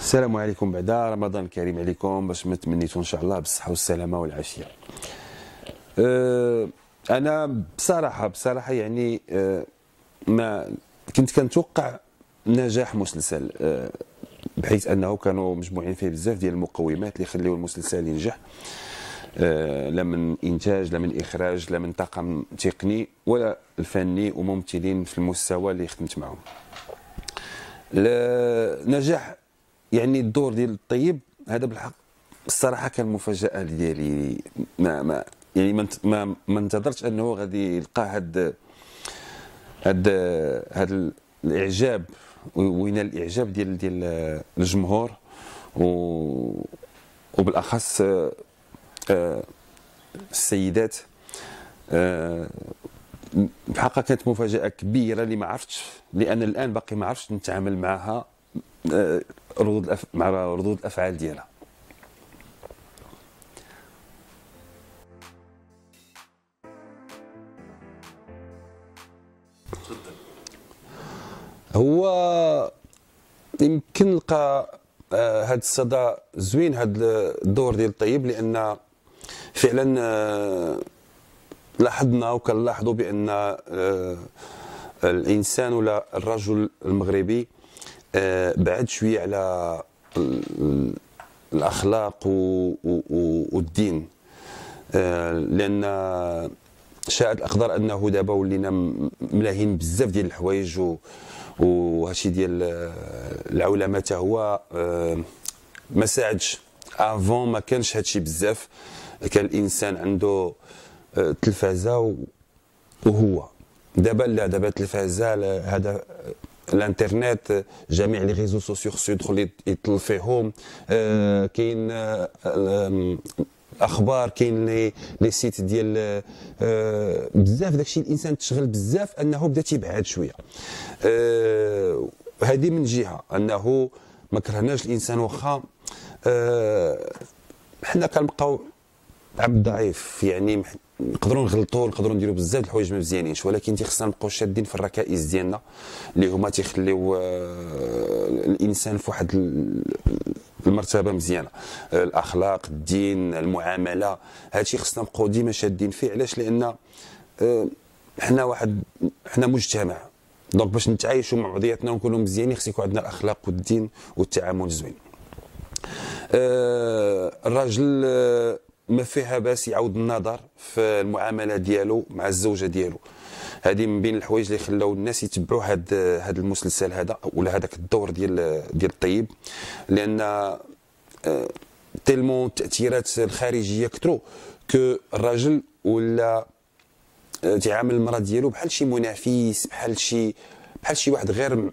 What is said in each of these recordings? السلام عليكم. بعد رمضان كريم عليكم باش ما تمنيتو ان شاء الله بالصحه والسلامه والعافيه. انا بصراحه يعني ما كنت كنتوقع نجاح مسلسل، بحيث انه كانوا مجموعين فيه بزاف ديال المقومات اللي خليو المسلسل ينجح، لا من انتاج لا من اخراج لا من طاقم تقني ولا الفني وممثلين في المستوى اللي خدمت معهم. نجاح يعني الدور ديال الطيب هذا بالحق الصراحه كان مفاجاه ديالي، ما يعني ما انتظرتش انه غادي يلقى هاد الاعجاب وينال الاعجاب ديال الجمهور، وبالاخص السيدات. بحقها كانت مفاجاه كبيره اللي ما عرفتش، لان الان باقي ما عرفتش نتعامل معها مع ردود الافعال ديالها. هو يمكن لقى هذا الصدى زوين هذا الدور ديال الطيب، لان فعلا لاحظنا وكنلاحظوا بان الانسان ولا الرجل المغربي بعد شويه على الاخلاق والدين، لان شاءت الاقدار انه دابا ولينا ملاهين بزاف ديال الحوايج، وهادشي ديال العولمه حتى هو ما ساعدش. افون ما كانش هادشي بزاف، كان الانسان عنده التلفازه، وهو دابا لا، دابا التلفازه هذا الانترنت، جميع لي ريزو سوسيو خصو يدخل يطل فيهم، كاين الاخبار، كاين لي سيت ديال بزاف داكشي. الانسان تشغل بزاف انه بدا تيبعد شويه، هذه من جهه انه ما كرهناش الانسان، واخا حنا كنبقاو عبد ضعيف، يعني نقدروا نغلطوا نقدروا نديروا بزاف الحوايج ما مزيانينش، ولكن تيخصنا نبقاو شادين في الركائز ديالنا اللي هما تيخليو الانسان في واحد المرتبه مزيانه، الاخلاق الدين المعامله، هادشي خصنا نبقاو ديما شادين فيه. علاش؟ لان حنا مجتمع، دونك باش نتعايشوا مع بعضياتنا ونكونوا مزيانين خص يكون عندنا الاخلاق والدين والتعامل الزوين. الراجل ما فيها باس يعاود النظر في المعامله ديالو مع الزوجه ديالو، هذه من بين الحوايج اللي خلاو الناس يتبعوا هذا المسلسل هذا ولا هذاك الدور ديال الطيب، لان تيلمون التاثيرات الخارجيه كثروا كو الراجل ولا تعامل المراه ديالو بحال شي منافس، بحال شي واحد غير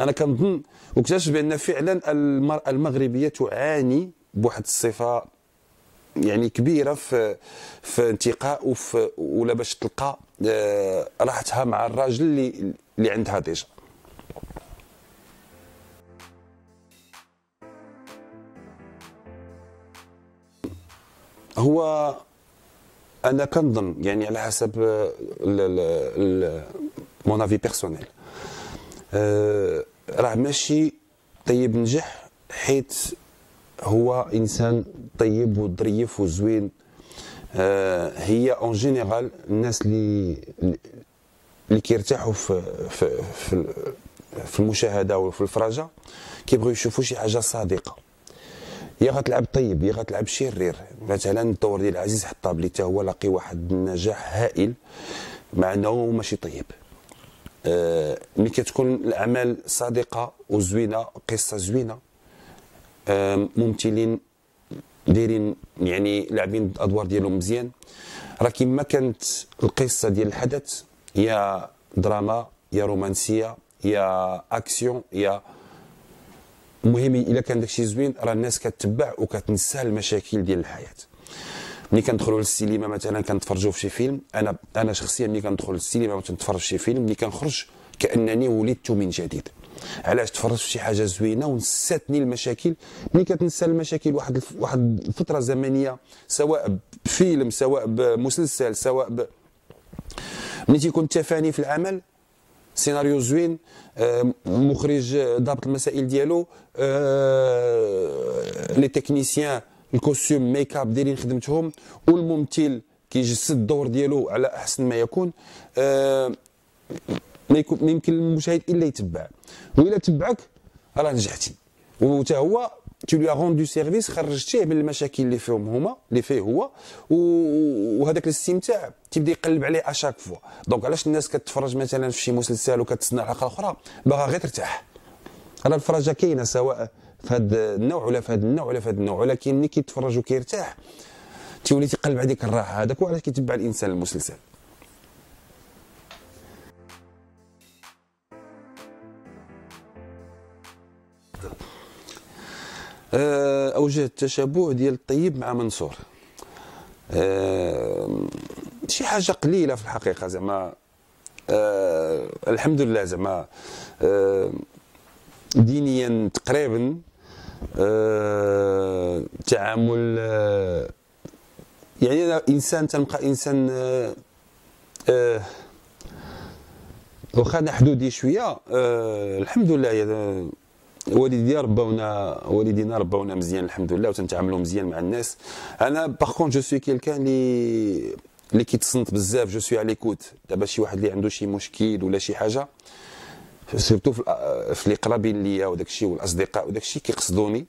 انا كنظن، واكتشفت بان فعلا المراه المغربيه تعاني بواحد الصفه يعني كبيره في انتقاء ولا باش تلقى راحتها مع الراجل اللي عندها ديجا. هو انا كنظن يعني على حسب مون افي بيرسونيل، راه ماشي طيب نجح حيت هو انسان طيب وظريف وزوين. هي اون جينيرال الناس اللي كيرتاحوا في المشاهده وفي الفرجه كيبغيو يشوفوا شي حاجه صادقه، يا غتلعب طيب يا غتلعب شرير. مثلا الدور ديال عزيز حطابلي حتى هو لاقي واحد النجاح هائل مع انه ماشي طيب. ملي كتكون الاعمال صادقه وزوينه، قصه زوينه، ممثلين دايرين يعني لاعبين الادوار ديالهم مزيان. راه كما كانت القصه ديال الحدث، يا دراما يا رومانسيه يا اكسيون يا المهم، الا كان داكشي زوين راه الناس كتبع وكتنسى المشاكل ديال الحياه. ملي كندخلوا للسينما مثلا كنتفرجوا في شي فيلم، انا شخصيا ملي كندخل للسينما وكنتفرج في شي فيلم، ملي كنخرج كانني ولدت من جديد. علاش؟ تفرجت في شي حاجه زوينه ونساتني المشاكل. ملي كتنسى المشاكل واحد الفتره زمنيه، سواء بفيلم سواء بمسلسل سواء ملي تيكون التفاني في العمل، سيناريو زوين، مخرج ضابط المسائل ديالو، لي تكنيسيان، الكوستيوم، ميك اب دايرين خدمتهم، والممثل كيجسد الدور ديالو على احسن ما يكون، ما يمكن للمشاهد الا يتبع، والا تبعك راه نجحتي، وتا هو تي لو روندو سيرفيس، خرجتيه من المشاكل اللي فيهم هما اللي فيه هو، وهذاك الاستمتاع تيبدا يقلب عليه اشاك فوا. دونك علاش الناس كتفرج مثلا في شي مسلسل وكتسنى الحلقه الاخرى باغا غير ترتاح. راه الفرجه كاينه سواء في هذا النوع ولا في هذا النوع ولا في هذا النوع، ولكن ملي كيتفرج وكيرتاح تيولي تيقلب عليك الراحه. هذاك هو علاش كيتبع الانسان المسلسل. اوجه التشابه ديال الطيب مع منصور، شي حاجه قليله في الحقيقه زعما، الحمد لله زعما دينيا تقريبا تعامل، يعني انا انسان تنبقى انسان، واخا انا حدودي شويه، الحمد لله والدينا ربونا مزيان الحمد لله، وتنتعاملوا مزيان مع الناس. انا باغ كونت جو سوي كيلكان اللي كيتصنت بزاف، جو سوي على ليكوت. دابا شي واحد اللي عنده شي مشكل ولا شي حاجه، سيرتو في اللي قرابين ليا وداك الشيء والاصدقاء وداك الشيء كيقصدوني،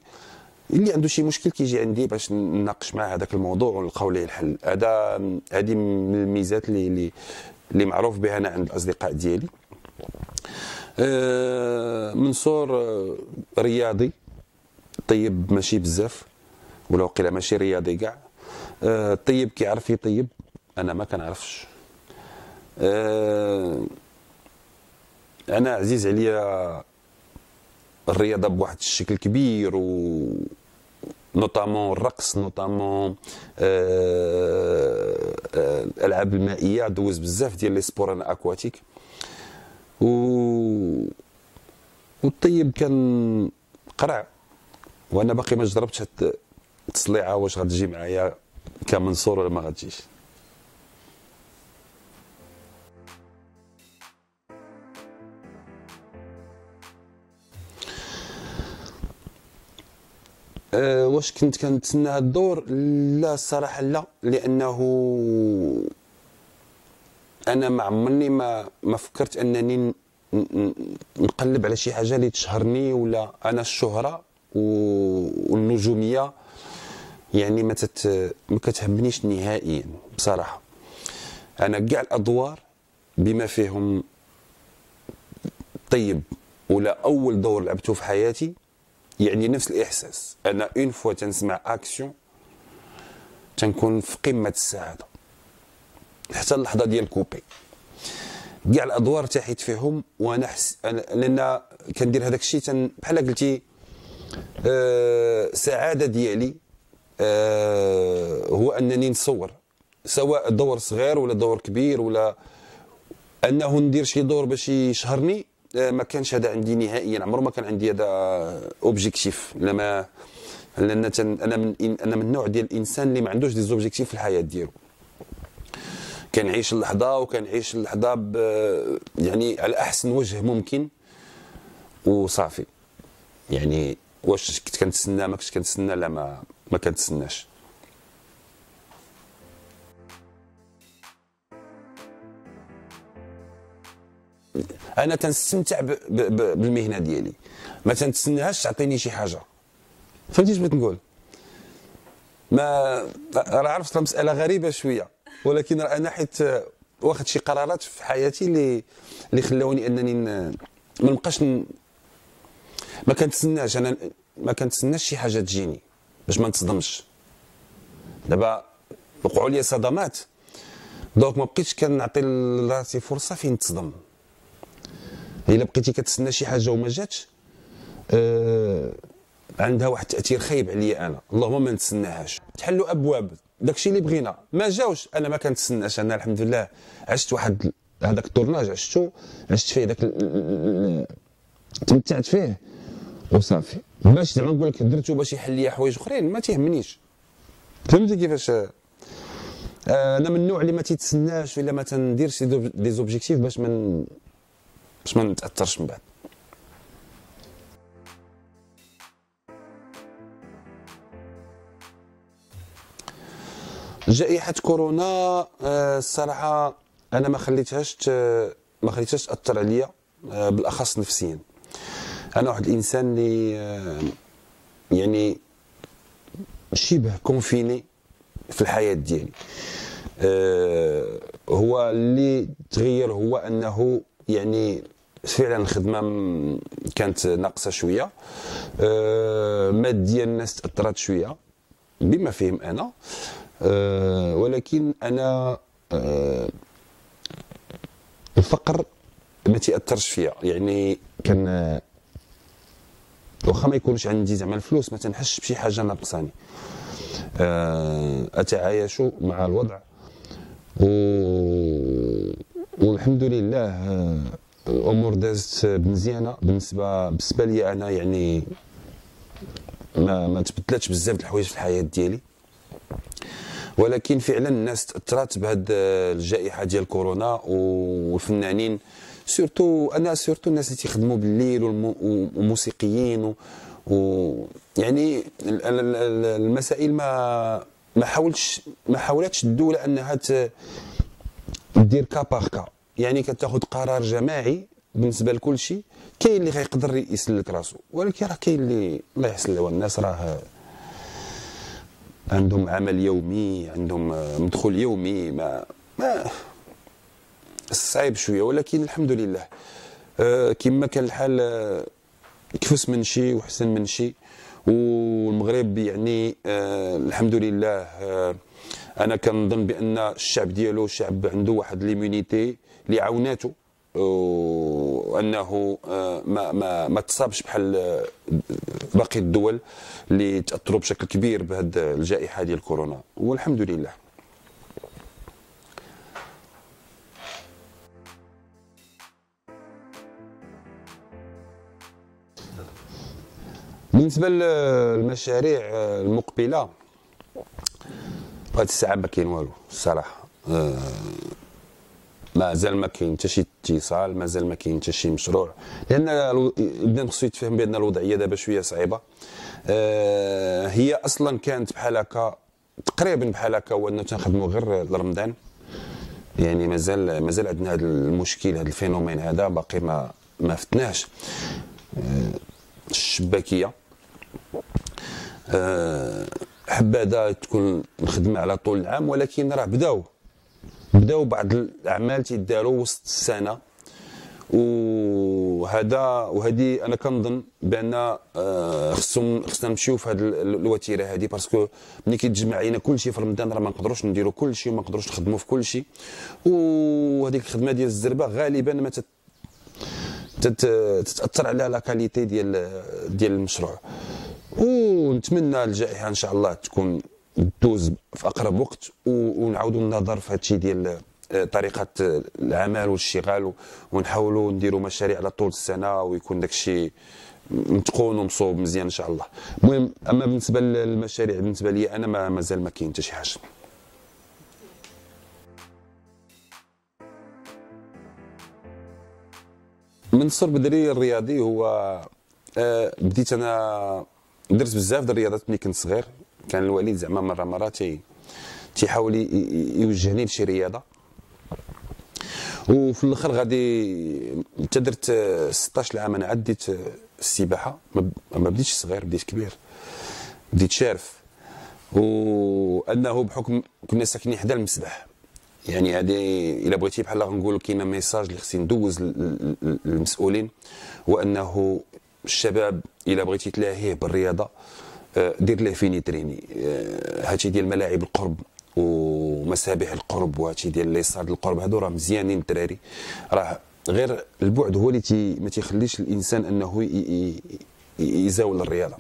اللي عنده شي مشكل كيجي عندي باش نناقش معاه هذاك الموضوع ونلقاو ليه الحل. هذه من الميزات اللي معروف بها انا عند الاصدقاء ديالي. منصور رياضي، طيب ماشي بزاف، ولا وقيلا ماشي رياضي كاع. طيب كيعرف يطيب، انا ما كنعرفش. انا عزيز عليا الرياضه بواحد الشكل كبير، و نوطامون الرقص، نوطامون الالعاب المائيه. دوز بزاف ديال لي سبور انا اكواتيك، والطيب كان قرع، وانا باقي ما جربتش حتى التصليعه واش غتجي معايا كمنصور ولا ما غتجيش. واش كنت كنتسنى هاد الدور؟ لا الصراحه لا، لانه انا ما عمرني ما فكرت انني نقلب على شي حاجه اللي تشهرني، ولا انا الشهره والنجوميه يعني ما كتهمنيش نهائيا بصراحه. انا كاع الادوار بما فيهم طيب ولا اول دور لعبته في حياتي، يعني نفس الاحساس. انا اون فوا تنسمع اكسيون تنكون في قمه السعاده حتى اللحظه ديال كوبي. كاع الادوار تحيت فيهم وانا لان كندير هذاك الشيء بحال قلتي، سعاده ديالي هو انني نصور، سواء دور صغير ولا دور كبير، ولا انه ندير شي دور باش يشهرني. ما كانش هذا عندي نهائيا، عمره ما كان عندي هذا اوبجيكتيف. لان انا من النوع ديال الانسان اللي ما عندوش دي زوبجيكتيف في الحياه ديالو. كنعيش اللحظه وكنعيش اللحظه يعني على احسن وجه ممكن وصافي. يعني واش كنت كنتسنى ما كنتش كنتسنى؟ لا ما كنتسناش. انا تنستمتع بالمهنه ديالي، ما تنتسناهاش تعطيني شي حاجه. فهمتي شنو بغيت نقول؟ ما راه عرفت المساله غريبه شويه، ولكن انا حيت واخد شي قرارات في حياتي اللي خلاوني انني ما نبقاش ما كنتسناش شي حاجه تجيني باش ما نتصدمش. دابا وقعوا لي صدمات، دونك ما بقيتش كنعطي لراسي فرصه فين نتصدم. الا بقيتي كتسنى شي حاجه وما جاتش عندها واحد التاثير خايب عليا انا، اللهم ما نتسناهاش. تحلوا ابواب داكشي اللي بغينا، ما جاوش انا ما كنتسناش. انا الحمد لله عشت واحد هذاك الطورناج عشت فيه داك تمتعت فيه وصافي. باش زعما نقول لك درتو باش يحل لي حوايج اخرين ما تيهمنيش، فهمتي كيفاش. انا من النوع اللي ما تيتسناش ولا ما تنديرش دي زوبجيكتيف باش ما نتاثرش من بعد. جائحه كورونا الصراحه انا ما خليتهاش تاثر عليا، بالاخص نفسيا. انا واحد الانسان اللي يعني شبه كونفيني في الحياه ديالي. هو اللي تغير هو انه يعني فعلا الخدمه كانت ناقصه شويه، ماديا الناس تاثرت شويه بما فيهم انا، ولكن انا الفقر ما تاثرش فيا. يعني كان واخا ما يكونش عندي زعما الفلوس ما تنحسش بشي حاجه ناقصاني، اتعايش مع الوضع والحمد لله الامور دازت مزيانه بالنسبه لي انا. يعني ما تبدلاتش بزاف د الحوايج في الحياه ديالي، ولكن فعلا الناس تاثرت بهذه الجائحه ديال كورونا، والفنانين سورتو الناس اللي تيخدموا بالليل والموسيقيين ويعني المسائل ما حاولتش الدوله انها دير كاباركا، يعني كتاخذ قرار جماعي بالنسبه لكل شيء. كاين اللي غيقدر يسلك راسو، ولكن راه كاين اللي الله يحسن له. الناس راه عندهم عمل يومي، عندهم مدخول يومي، ما صعيب شويه، ولكن الحمد لله كما كان الحال كفس من شي وحسن من شي. والمغرب يعني الحمد لله انا كنظن بان الشعب ديالو شعب عنده واحد ليمونيتي اللي عاوناتو، وانه ما تصابش بحال باقي الدول اللي تاثروا بشكل كبير بهذه الجائحه ديال كورونا، والحمد لله. بالنسبه للمشاريع المقبله هاد الساعه ما كاين والو الصراحه، مازال ما كاين حتى شي اتصال، مازال ما كاين حتى شي مشروع، لان البنان خصو يتفهم بان الوضعيه دابا شويه صعيبه. هي اصلا كانت بحال هكا تقريبا بحال هكا، هو انه تنخدموا غير لرمضان. يعني مازال عندنا هذا المشكل، هذا الفينومين هذا باقي ما فتناهش. الشباكيه حباده تكون الخدمه على طول العام، ولكن راه بداو بعض الاعمال تيداروا وسط السنه، وهذه انا كنظن بان خصنا نمشيو في هذه الوتيره هذه، باسكو ملي كيتجمع علينا كلشي في رمضان راه ما نقدروش نديروا كلشي وما نقدروش نخدموا في كلشي. وهذيك الخدمه ديال الزربه غالبا ما تتاثر على لا كاليتي ديال المشروع. ونتمنى الجائحه ان شاء الله تكون دوز في اقرب وقت، ونعاودوا النظر في هادشي ديال طريقه العمل والشغال، ونحاولوا نديروا مشاريع على طول السنه، ويكون داكشي متقون ومصوب مزيان ان شاء الله. المهم اما بالنسبه للمشاريع بالنسبه لي انا مازال ما كاين حتى شي حاجه. منصور بدري الرياضي هو بديت انا درت بزاف د الرياضات ملي كنت صغير. كان الوالد زعما مره تيحاول يوجهني لشي رياضه، وفي الاخر غادي درت 16 عام انا عديت السباحه. ما بديتش صغير، بديت كبير، بديت شارف. وانه بحكم كنا ساكنين حدا المسبح، يعني هذه الا بغيتي بحال غنقولوا كاين ميساج اللي خصني ندوز للمسؤولين، وانه الشباب الا بغيتي تلاهيه بالرياضه دير ليه فينيتريني هادشي ديال ملاعب القرب ومسابح القرب وهادشي ديال ليصاد القرب، هادو راه مزيانين الدراري، راه غير البعد هو اللي ما تيخليش الانسان انه يزاول الرياضه.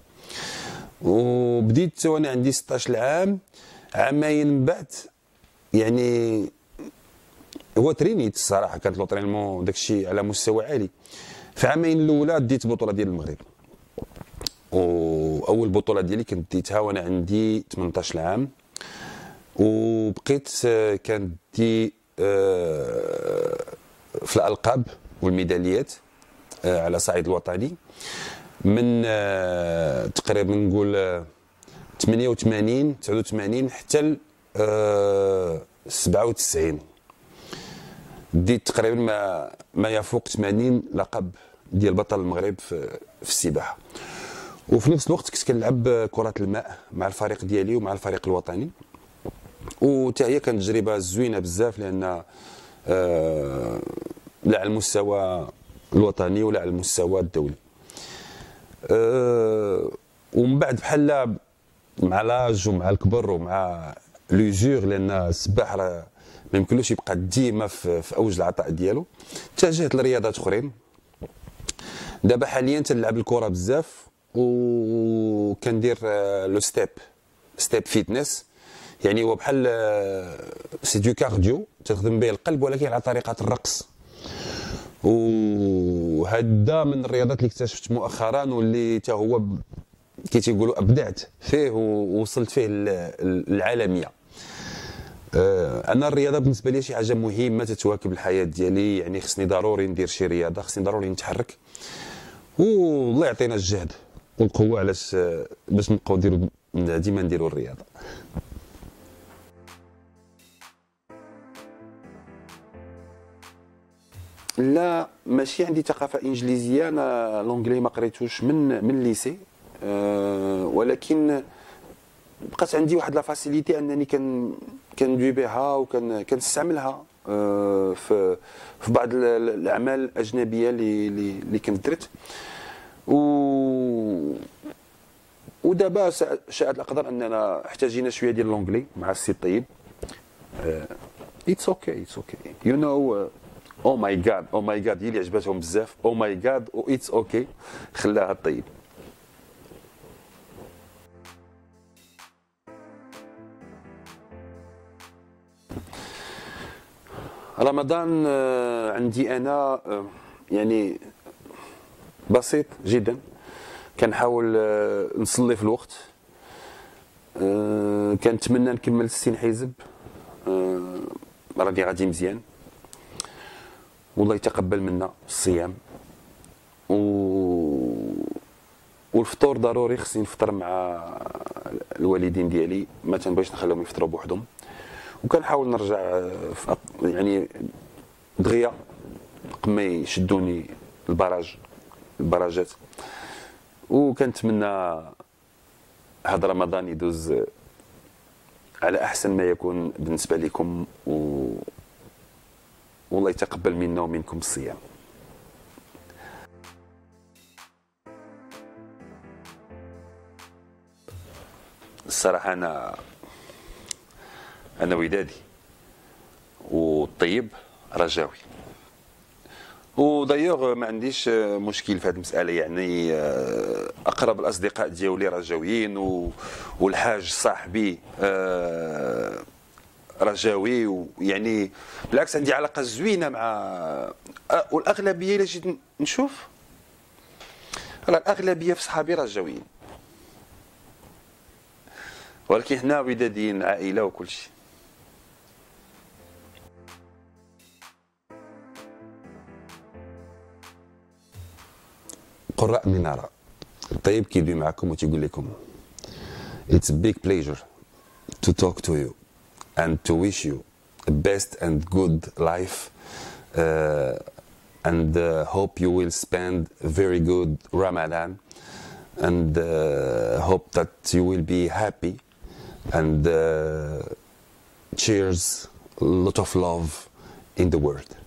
وبديت تو انا عندي 16 عام، عامين من بعد يعني هو ترينيت الصراحه، كانت لوطرينمون داكشي على مستوى عالي. في عامين الاولى ديت بطوله ديال المغرب، واول بطوله ديالي كنت ديتها وانا عندي 18 عام، وبقيت كندي في الالقاب والميداليات على الصعيد الوطني من تقريبا نقول 88 89 حتى 97، ديت تقريبا ما يفوق 80 لقب ديال بطل المغرب في السباحه. وفي نفس الوقت كنت كنلعب كره الماء مع الفريق ديالي ومع الفريق الوطني، وتا هي كانت تجربه زوينه بزاف، لان لا على المستوى الوطني ولا على المستوى الدولي. ومن بعد بحال مع لاج ومع الكبر ومع لوجور، لان السباح راه ما يمكنلوش يبقى ديما في اوج العطاء ديالو، اتجهت لرياضات اخرين. دابا حاليا تنلعب الكره بزاف وكندير لو ستيب فيتنس، يعني هو بحال سي دو كارديو تخدم به القلب ولكن على طريقه الرقص. وهذا من الرياضات اللي اكتشفت مؤخرا واللي حتى هو كي تيقولوا ابدعت فيه ووصلت فيه العالميه. انا الرياضه بالنسبه لي شي حاجه مهمه تتواكب الحياه ديالي، يعني خصني ضروري ندير شي رياضه، خصني ضروري نتحرك، والله يعطينا الجهد والقوه علاش باش نبقاو نديرو ديما نديرو الرياضه. لا ماشي عندي ثقافه انجليزيه، انا لونجلي ما قريتوش من الليسي، ولكن بقات عندي واحد لا فاسيليتي انني كندوي بها وكنستعملها في بعض الاعمال الاجنبيه اللي كندرت. ودابا شاءت الاقدار اننا احتاجينا شويه ديال لونجلي مع السي الطيب. اتس اوكي اتس اوكي يو نو، او ماي جاد او ماي جاد هي اللي عجبتهم بزاف، او ماي جاد و اتس اوكي خلاها الطيب. رمضان عندي انا يعني بسيط جدا، كنحاول نصلي في الوقت، كنتمنى نكمل 60 حزب، راضي غادي مزيان والله يتقبل منا الصيام. والفطور ضروري خصني نفطر مع الوالدين ديالي، ما تنبغيش نخليهم يفطروا بوحدهم، وكنحاول نرجع يعني دغيا قبل ما يشدوني البراجات. وكنتمنى هذا رمضان يدوز على احسن ما يكون بالنسبه لكم، والله يتقبل منا ومنكم الصيام. الصراحه انا ودادي والطيب رجاوي، ودايوغ ما عنديش مشكل في هذه المساله، يعني اقرب الاصدقاء ديالي رجاويين، والحاج صاحبي رجاوي، ويعني بالعكس عندي علاقه زوينه مع والاغلبيه اللي جيت نشوف راه الاغلبيه في صحابي رجاويين، ولكن حنا وداديين عائله وكل شيء. قراء مناره الطيب كيدوي معكم وتيقول لكم It's a big pleasure to talk to you and to wish you the best and good life and hope you will spend very good Ramadan and hope that you will be happy and cheers, a lot of love in the world.